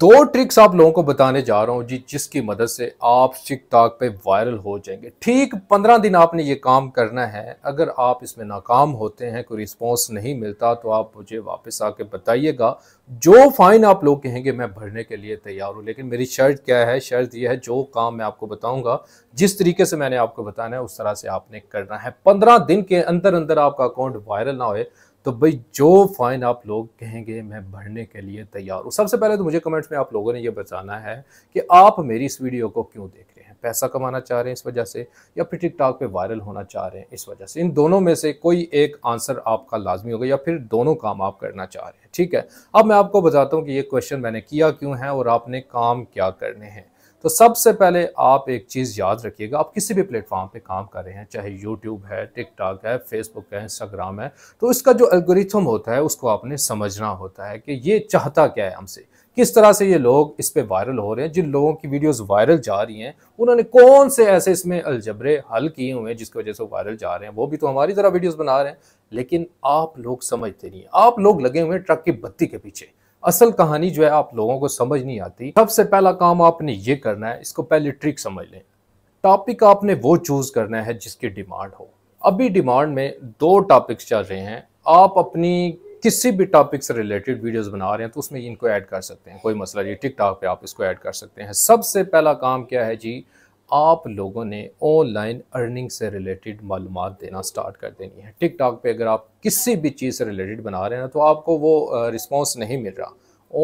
दो ट्रिक्स आप लोगों को बताने जा रहा हूं जी, जिसकी मदद से आप टिकटॉक पे वायरल हो जाएंगे। ठीक 15 दिन आपने ये काम करना है। अगर आप इसमें नाकाम होते हैं, कोई रिस्पांस नहीं मिलता, तो आप मुझे वापस आके बताइएगा। जो फाइन आप लोग कहेंगे मैं भरने के लिए तैयार हूं, लेकिन मेरी शर्त क्या है? शर्त यह है, जो काम मैं आपको बताऊंगा जिस तरीके से मैंने आपको बताना है उस तरह से आपने करना है। 15 दिन के अंदर अंदर आपका अकाउंट वायरल ना हो तो भाई जो फाइन आप लोग कहेंगे मैं भरने के लिए तैयार हूँ। सबसे पहले तो मुझे कमेंट्स में आप लोगों ने ये बताना है कि आप मेरी इस वीडियो को क्यों देख रहे हैं। पैसा कमाना चाह रहे हैं इस वजह से, या फिर टिकटॉक पे वायरल होना चाह रहे हैं इस वजह से। इन दोनों में से कोई एक आंसर आपका लाजमी होगा, या फिर दोनों काम आप करना चाह रहे हैं। ठीक है, अब मैं आपको बताता हूँ कि ये क्वेश्चन मैंने किया क्यों है और आपने काम क्या करने हैं। तो सबसे पहले आप एक चीज़ याद रखिएगा, आप किसी भी प्लेटफॉर्म पे काम कर रहे हैं, चाहे यूट्यूब है, टिकटॉक है, फेसबुक है, इंस्टाग्राम है, तो इसका जो एल्गोरिथम होता है उसको आपने समझना होता है कि ये चाहता क्या है हमसे, किस तरह से ये लोग इस पे वायरल हो रहे हैं। जिन लोगों की वीडियोस वायरल जा रही हैं उन्होंने कौन से ऐसे इसमें अलजबरे हल किए हुए हैं जिसकी वजह से वायरल जा रहे हैं। वो भी तो हमारी तरह वीडियोस बना रहे हैं, लेकिन आप लोग समझते नहीं। आप लोग लगे हुए हैं ट्रक की बत्ती के पीछे, असल कहानी जो है आप लोगों को समझ नहीं आती। सबसे पहला काम आपने ये करना है, इसको पहले ट्रिक समझ लें। टॉपिक आपने वो चूज करना है जिसकी डिमांड हो। अभी डिमांड में 2 टॉपिक्स चल रहे हैं, आप अपनी किसी भी टॉपिक से रिलेटेड वीडियोस बना रहे हैं तो उसमें इनको ऐड कर सकते हैं, कोई मसला नहीं। टिकटॉक पे आप इसको ऐड कर सकते हैं। सबसे पहला काम क्या है जी, आप लोगों ने ऑनलाइन अर्निंग से रिलेटेड मालूमात देना स्टार्ट कर देनी है। टिकटॉक पे अगर आप किसी भी चीज़ से रिलेटेड बना रहे हैं ना, तो आपको वो रिस्पांस नहीं मिल रहा।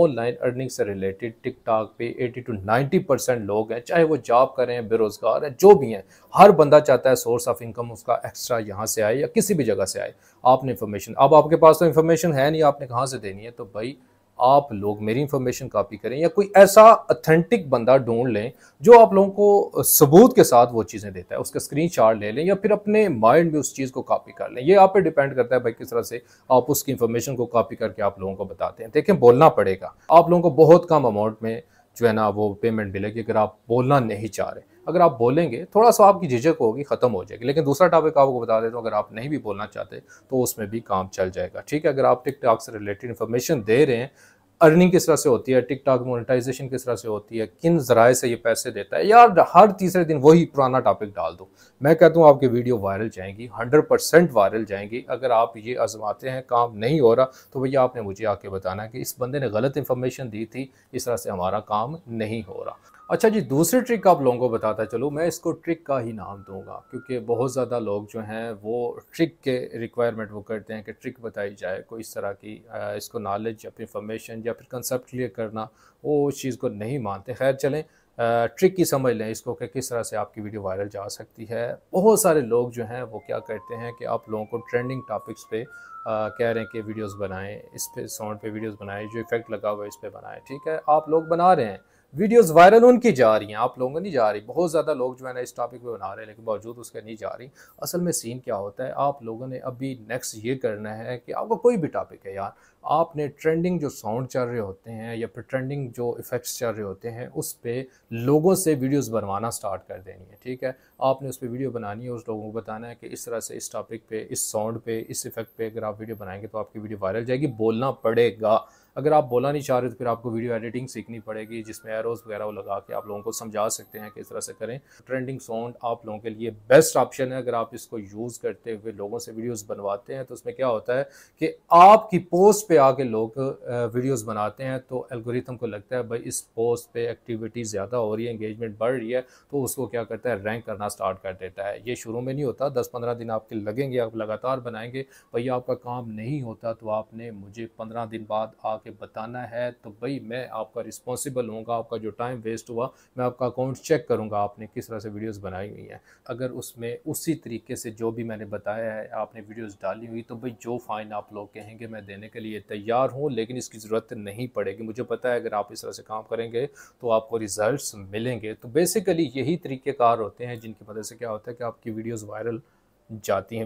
ऑनलाइन अर्निंग से रिलेटेड टिकटॉक पे 80 to 90% लोग हैं, चाहे वो जॉब कर रहे हैं, बेरोज़गार हैं, जो भी हैं। हर बंदा चाहता है सोर्स ऑफ इनकम उसका एक्स्ट्रा यहाँ से आए या किसी भी जगह से आए। आपने इन्फॉर्मेशन, अब आपके पास तो इन्फॉर्मेशन है नहीं, आपने कहाँ से देनी है? तो भाई आप लोग मेरी इंफॉर्मेशन कॉपी करें, या कोई ऐसा ऑथेंटिक बंदा ढूंढ लें जो आप लोगों को सबूत के साथ वो चीज़ें देता है। उसका स्क्रीनशॉट ले लें, या फिर अपने माइंड में उस चीज़ को कॉपी कर लें। ये आप पे डिपेंड करता है भाई किस तरह से आप उसकी इंफॉर्मेशन को कॉपी करके आप लोगों को बताते हैं। देखें, बोलना पड़ेगा। आप लोगों को बहुत कम अमाउंट में जो है ना वो पेमेंट मिलेगी अगर आप बोलना नहीं चाह रहे। अगर आप बोलेंगे थोड़ा सा आपकी झिझक होगी, ख़त्म हो जाएगी। लेकिन दूसरा टॉपिक आपको बता देता हूँ, अगर आप नहीं भी बोलना चाहते तो उसमें भी काम चल जाएगा। ठीक है, अगर आप टिकटॉक से रिलेटेड इन्फॉर्मेशन दे रहे हैं, अर्निंग किस तरह से होती है, टिकटॉक मोनेटाइजेशन किस तरह से होती है, किन जराए से ये पैसे देता है, यार हर तीसरे दिन वही पुराना टॉपिक डाल दो। मैं कहता हूँ आपकी वीडियो वायरल जाएंगी, 100% वायरल जाएंगी। अगर आप ये आजमाते हैं, काम नहीं हो रहा, तो भैया आपने मुझे आके बताना है कि इस बंदे ने गलत इन्फॉर्मेशन दी थी, इस तरह से हमारा काम नहीं हो रहा। अच्छा जी, दूसरी ट्रिक आप लोगों को बताता चलो, मैं इसको ट्रिक का ही नाम दूंगा क्योंकि बहुत ज़्यादा लोग जो हैं वो ट्रिक के रिक्वायरमेंट वो करते हैं कि ट्रिक बताई जाए। कोई इस तरह की इसको नॉलेज या फिर इंफॉर्मेशन या फिर कंसेप्ट क्लियर करना, वो उस चीज़ को नहीं मानते। खैर चलें, ट्रिक ही समझ लें इसको कि किस तरह से आपकी वीडियो वायरल जा सकती है। बहुत सारे लोग जो हैं वो क्या करते हैं कि आप लोगों को ट्रेंडिंग टॉपिक्स पे कह रहे हैं कि वीडियोस बनाएं, इस पे साउंड पे वीडियोस बनाएं, जो इफेक्ट लगा हुआ है इस पे बनाएं। ठीक है, आप लोग बना रहे हैं, वीडियोस वायरल उनकी जा रही हैं, आप लोगों नहीं जा रही। बहुत ज़्यादा लोग जो है ना इस टॉपिक पे बना रहे हैं लेकिन बावजूद उसके नहीं जा रही। असल में सीन क्या होता है, आप लोगों ने अभी नेक्स्ट ये करना है कि आपका कोई भी टॉपिक है यार, आपने ट्रेंडिंग जो साउंड चल रहे होते हैं या फिर ट्रेंडिंग जो इफेक्ट्स चल रहे होते हैं उस पर लोगों से वीडियोस बनवाना स्टार्ट कर देनी है। ठीक है, आपने उस पर वीडियो बनानी है, उस लोगों को बताना है कि इस तरह से इस टॉपिक पे, इस साउंड पे, इस इफेक्ट पे अगर आप वीडियो बनाएंगे तो आपकी वीडियो वायरल जाएगी। बोलना पड़ेगा। अगर आप बोलना नहीं चाह रहे तो फिर आपको वीडियो एडिटिंग सीखनी पड़ेगी, जिसमें एरोज़ वगैरह वो लगा के आप लोगों को समझा सकते हैं कि इस तरह से करें। ट्रेंडिंग साउंड आप लोगों के लिए बेस्ट ऑप्शन है। अगर आप इसको यूज़ करते हुए लोगों से वीडियोज़ बनवाते हैं तो उसमें क्या होता है कि आपकी पोस्ट पे आके लोग वीडियोस बनाते हैं तो एल्गोरिथम को लगता है भाई इस पोस्ट पे एक्टिविटी ज़्यादा हो रही है, एंगेजमेंट बढ़ रही है, तो उसको क्या करता है, रैंक करना स्टार्ट कर देता है। ये शुरू में नहीं होता, 10-15 दिन आपके लगेंगे, आप लगातार बनाएंगे। भाई आपका काम नहीं होता तो आपने मुझे 15 दिन बाद आके बताना है, तो भाई मैं आपका रिस्पॉन्सिबल होऊंगा। आपका जो टाइम वेस्ट हुआ मैं आपका अकाउंट चेक करूँगा, आपने किस तरह से वीडियोज़ बनाई हुई हैं। अगर उसमें उसी तरीके से जो भी मैंने बताया है आपने वीडियोज़ डाली हुई, तो भाई जो फाइन आप लोग कहेंगे मैं देने के लिए तैयार हूँ, लेकिन इसकी ज़रूरत नहीं पड़ेगी। मुझे पता है अगर आप इस तरह से काम करेंगे तो आपको रिजल्ट्स मिलेंगे। तो बेसिकली यही तरीक़ेकार होते हैं जिनकी वजह से क्या होता है कि आपकी वीडियोस वायरल जाती हैं।